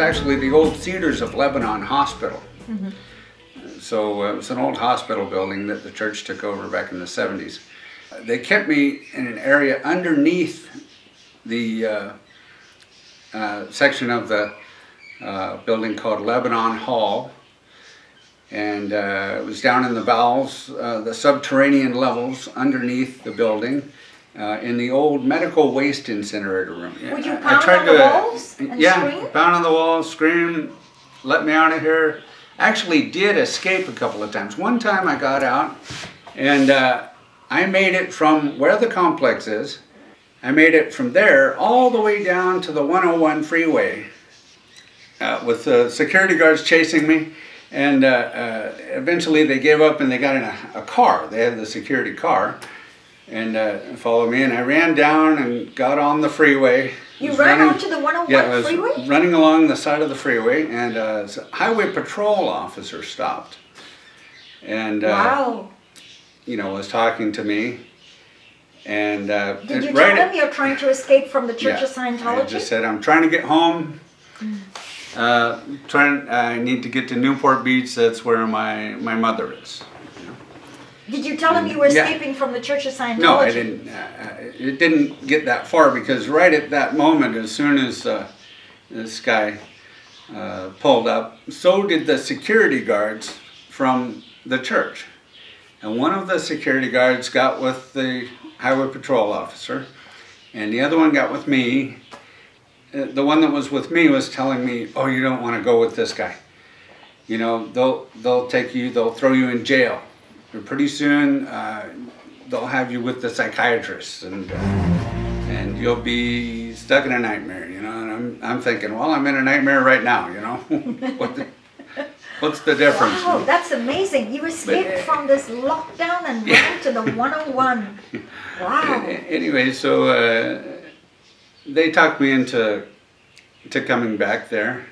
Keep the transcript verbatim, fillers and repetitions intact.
actually the old Cedars of Lebanon Hospital. Mm-hmm. So uh, it was an old hospital building that the church took over back in the seventies. Uh, they kept me in an area underneath the uh, uh, section of the uh, building called Lebanon Hall. And uh, it was down in the bowels, uh, the subterranean levels underneath the building, uh, in the old medical waste incinerator room. Yeah. Would you pound I tried on to, the walls and yeah, scream? Yeah, pound on the walls, scream, let me out of here. Actually did escape a couple of times. One time I got out and uh, I made it from where the complex is. I made it from there all the way down to the one oh one freeway uh, with the security guards chasing me. And uh, uh, eventually they gave up and they got in a, a car. They had the security car and uh, followed me. And I ran down and got on the freeway. You ran onto the one oh one yeah, I was freeway? Running along the side of the freeway, and a highway patrol officer stopped. And, wow. uh, you know, was talking to me. And, uh, Did and you tell right him you're trying to escape from the Church yeah, of Scientology? I just said, I'm trying to get home. Mm. Uh, trying, I need to get to Newport Beach, that's where my, my mother is. You know? Did you tell him you were escaping yeah. from the Church of Scientology? No, I didn't. Uh, it didn't get that far, because right at that moment, as soon as uh, this guy uh, pulled up, so did the security guards from the church. And one of the security guards got with the highway patrol officer, and the other one got with me. The one that was with me was telling me, oh, you don't want to go with this guy. You know, they'll, they'll take you, they'll throw you in jail. And pretty soon, uh, they'll have you with the psychiatrist, and, uh, and you'll be stuck in a nightmare, you know. And I'm, I'm thinking, well, I'm in a nightmare right now, you know. what the, what's the difference? Wow, that's amazing. You escaped but, from this lockdown and yeah. ran to the one oh one. Wow. Anyway, so... Uh, They talked me into to coming back there.